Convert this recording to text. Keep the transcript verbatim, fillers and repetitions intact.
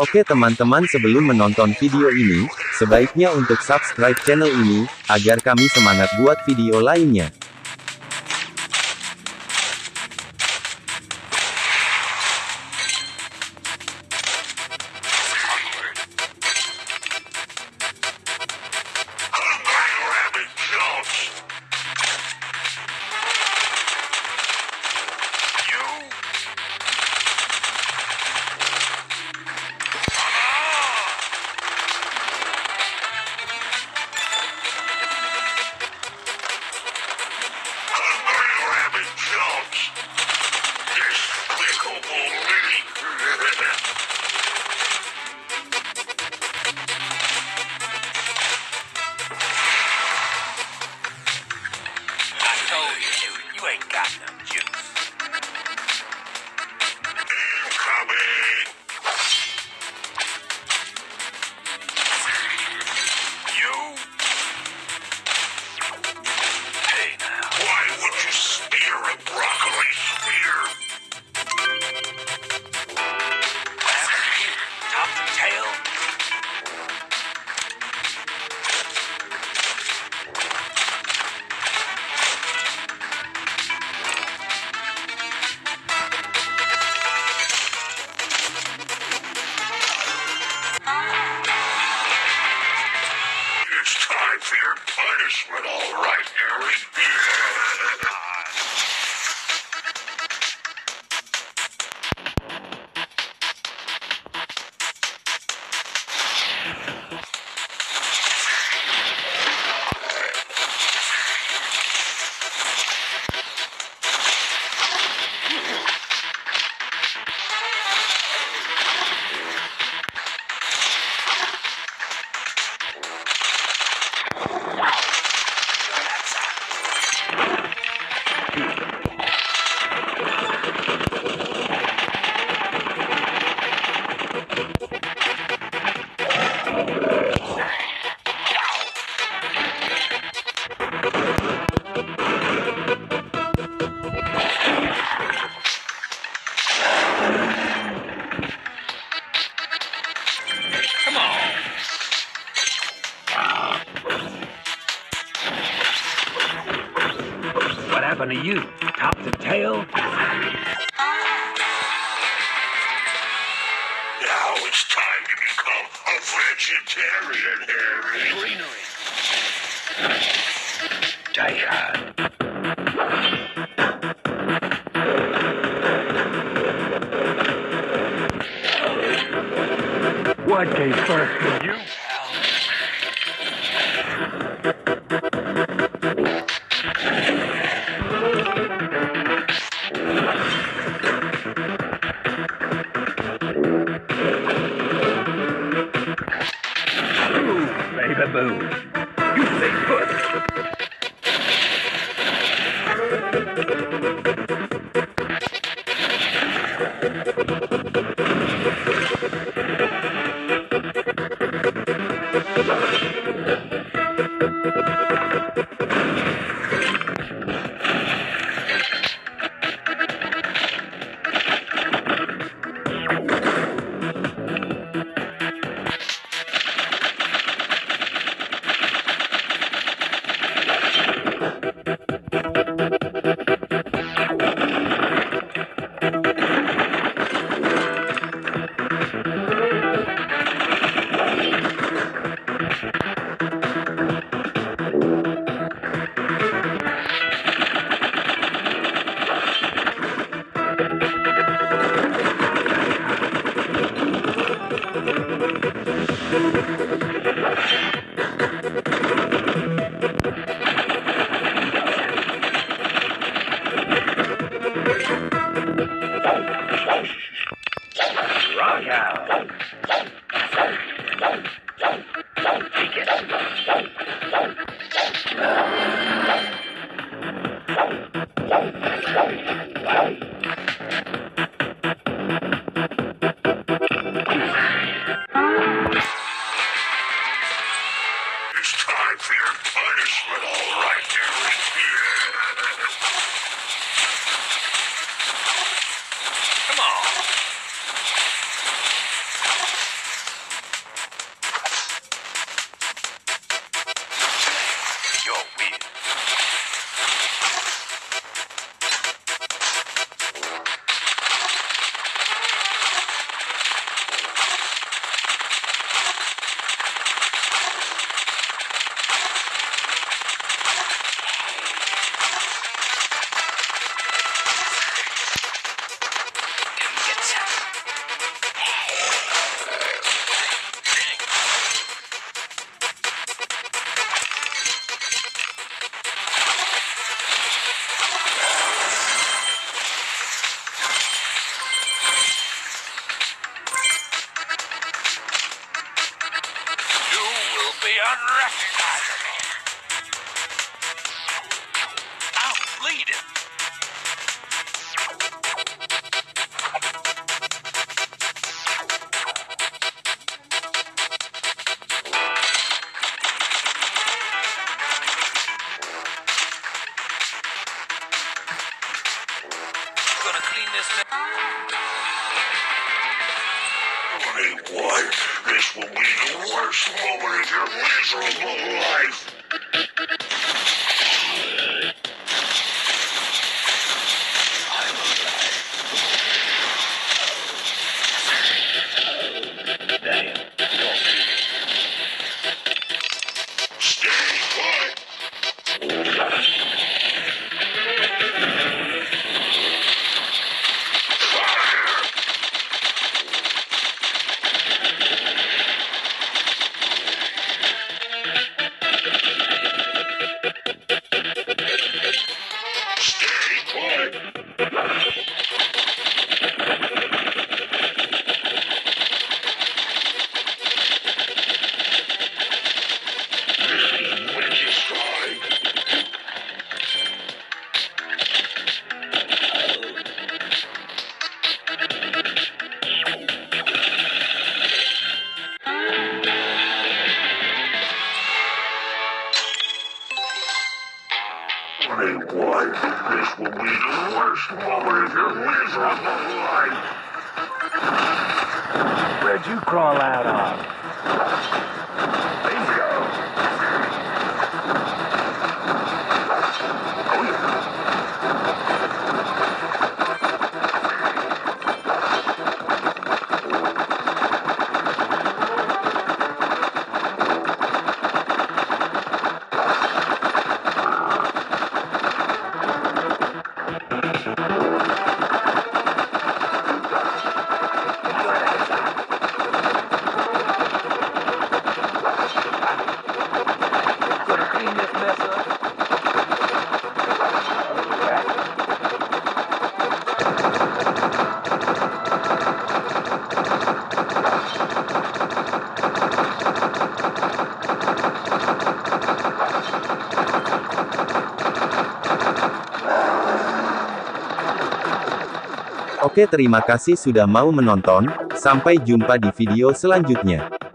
Oke teman-teman, sebelum menonton video ini, sebaiknya untuk subscribe channel ini, agar kami semangat buat video lainnya. Punishment, all right, Harry. To you, top to tail. Now it's time to become a vegetarian, Harry. Greenery. Diane. What came first with you? Come on. be unrecognizable. I'll lead him. Gonna clean this up. Hey, what? This will be the worst moment of your miserable life. This will be the worst moment of your miserable life. Where'd you crawl out on? Bingo. Oh, Oke, terima kasih sudah mau menonton, sampai jumpa di video selanjutnya.